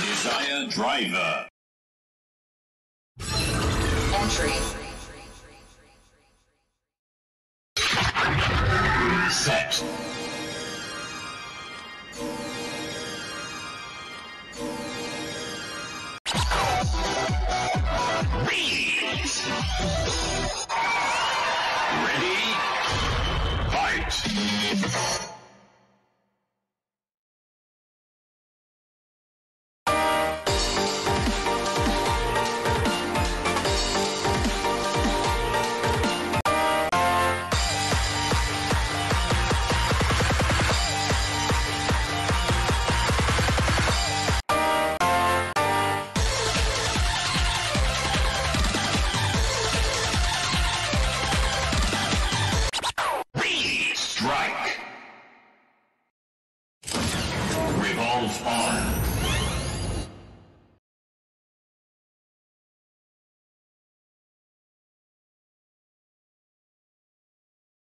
Desire Driver. Entry. Set. Ready? Fight! Strike. Revolve on.